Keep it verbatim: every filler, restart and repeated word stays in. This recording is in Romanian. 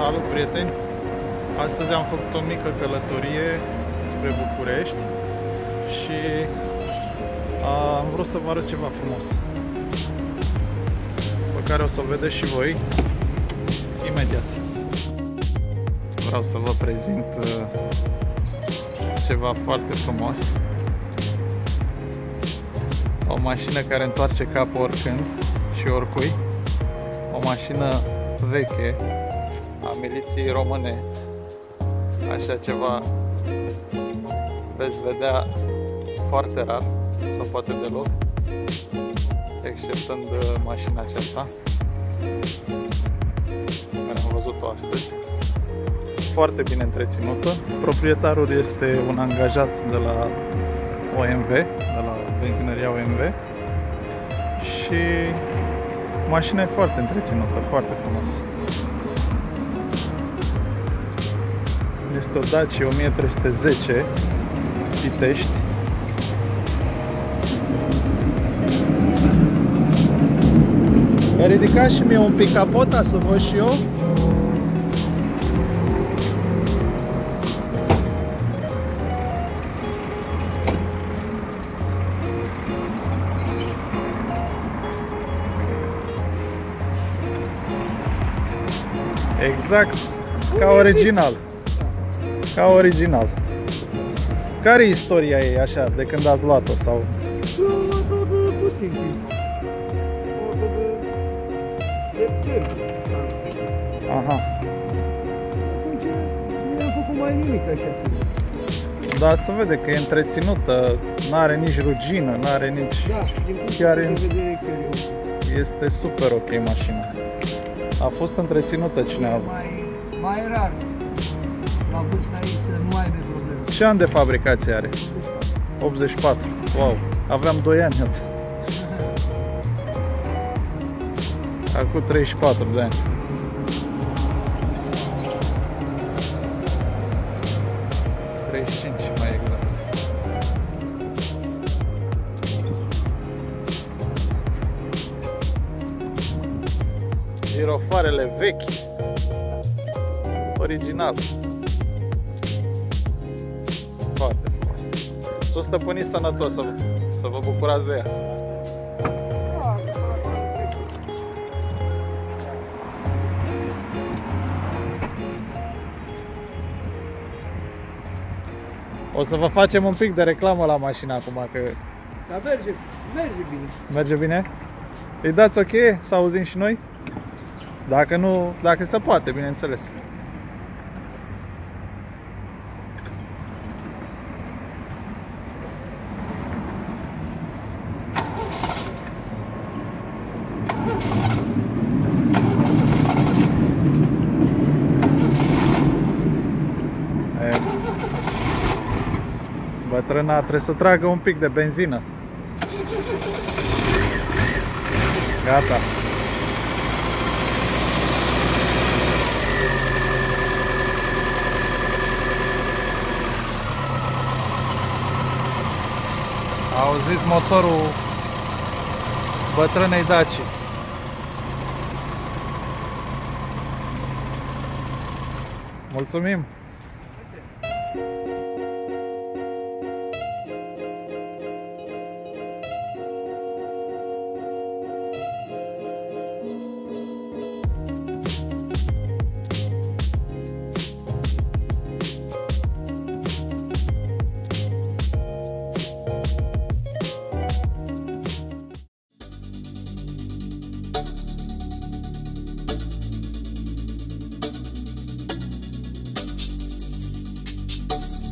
Salut, prieteni! Astăzi am făcut o mică călătorie spre București și am vrut să vă arăt ceva frumos pe care o să o vedeți și voi imediat. Vreau să vă prezint ceva foarte frumos. O mașină care întoarce capul oricând și oricui. O mașină veche a miliției române. Așa ceva veți vedea foarte rar sau poate deloc, exceptând mașina aceasta care am văzut-o astăzi. Foarte bine întreținută. Proprietarul este un angajat de la O M V, de la benzinăria O M V, și mașina e foarte întreținută, foarte frumoasă. Este o Dacia o mie trei sute zece, Chitești. Mi-a ridicat și mie un pic capota să văd și eu. Exact ca original. Ca original. Care e istoria ei așa, de când ați luat-o sau? Eu am luat-o de puțin timp. Aha. Atunci nu am făcut mai nimic așa. Dar se vede că e întreținută, n-are nici rugină, n-are nici... Da, din chiar în... vedere că eu... Este super ok mașina. A fost întreținută cine a avut. Mai, mai rar. La vârsta aici nu ai de probleme. Ce an de fabricație are? optzeci și patru. Wow. Aveam doi ani atât. Acum treizeci și patru de ani. treizeci și cinci mai exact. Girofarele vechi. Original. Foarte frumos. S-o stăpâniți sănătos, să, să vă bucurați de ea. O să vă facem un pic de reclamă la mașina acum, că... Da, merge, merge bine. Merge bine? Îi dați ok? Să auzim și noi? Dacă nu, dacă se poate, bineînțeles. Bătrâna trebuie să tragă un pic de benzină. Gata. Auziți motorul bătrânei Dacia. Mulțumim! We'll be right back.